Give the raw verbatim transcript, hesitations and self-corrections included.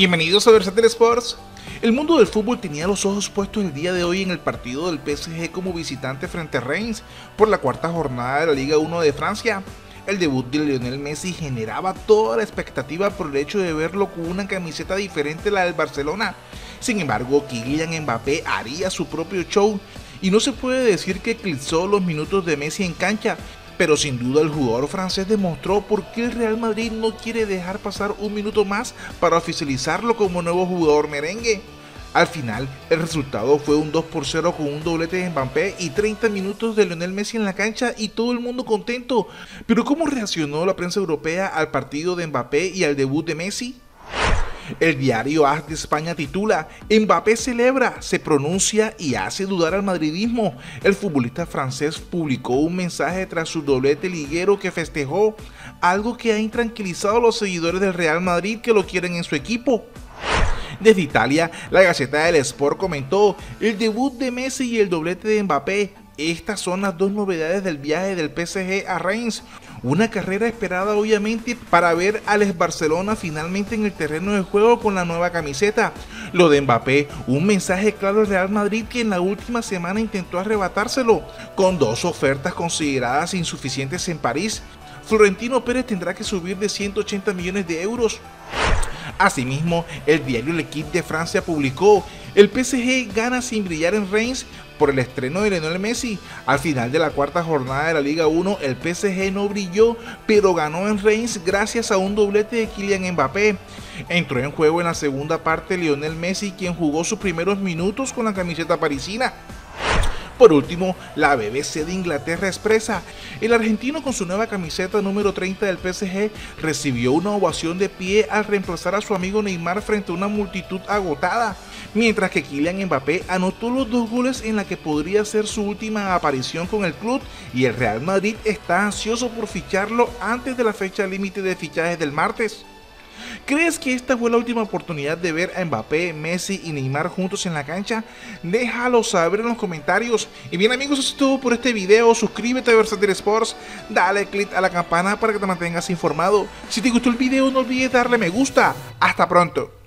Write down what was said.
Bienvenidos a Versatil Sports. El mundo del fútbol tenía los ojos puestos el día de hoy en el partido del P S G como visitante frente a Reims por la cuarta jornada de la Liga uno de Francia. El debut de Lionel Messi generaba toda la expectativa por el hecho de verlo con una camiseta diferente a la del Barcelona. Sin embargo, Kylian Mbappé haría su propio show y no se puede decir que eclipsó los minutos de Messi en cancha, pero sin duda el jugador francés demostró por qué el Real Madrid no quiere dejar pasar un minuto más para oficializarlo como nuevo jugador merengue. Al final, el resultado fue un dos por cero con un doblete de Mbappé y treinta minutos de Lionel Messi en la cancha y todo el mundo contento. Pero ¿cómo reaccionó la prensa europea al partido de Mbappé y al debut de Messi? El diario As de España titula: Mbappé celebra, se pronuncia y hace dudar al madridismo. El futbolista francés publicó un mensaje tras su doblete liguero que festejó, algo que ha intranquilizado a los seguidores del Real Madrid que lo quieren en su equipo. Desde Italia, la Gazzetta del Sport comentó: el debut de Messi y el doblete de Mbappé. Estas son las dos novedades del viaje del P S G a Reims, una carrera esperada obviamente para ver al ex Barcelona finalmente en el terreno de juego con la nueva camiseta. Lo de Mbappé, un mensaje claro al Real Madrid que en la última semana intentó arrebatárselo, con dos ofertas consideradas insuficientes en París. Florentino Pérez tendrá que subir de ciento ochenta millones de euros. Asimismo, el diario L'Equipe de Francia publicó: el P S G gana sin brillar en Reims por el estreno de Lionel Messi. Al final de la cuarta jornada de la Liga uno, el P S G no brilló, pero ganó en Reims gracias a un doblete de Kylian Mbappé. Entró en juego en la segunda parte Lionel Messi, quien jugó sus primeros minutos con la camiseta parisina. Por último, la B B C de Inglaterra expresa: el argentino con su nueva camiseta número treinta del P S G recibió una ovación de pie al reemplazar a su amigo Neymar frente a una multitud agotada, mientras que Kylian Mbappé anotó los dos goles en la que podría ser su última aparición con el club, y el Real Madrid está ansioso por ficharlo antes de la fecha límite de fichajes del martes. ¿Crees que esta fue la última oportunidad de ver a Mbappé, Messi y Neymar juntos en la cancha? Déjalo saber en los comentarios. Y bien amigos, eso es todo por este video. Suscríbete a Versatil Sports, dale click a la campana para que te mantengas informado. Si te gustó el video no olvides darle me gusta. Hasta pronto.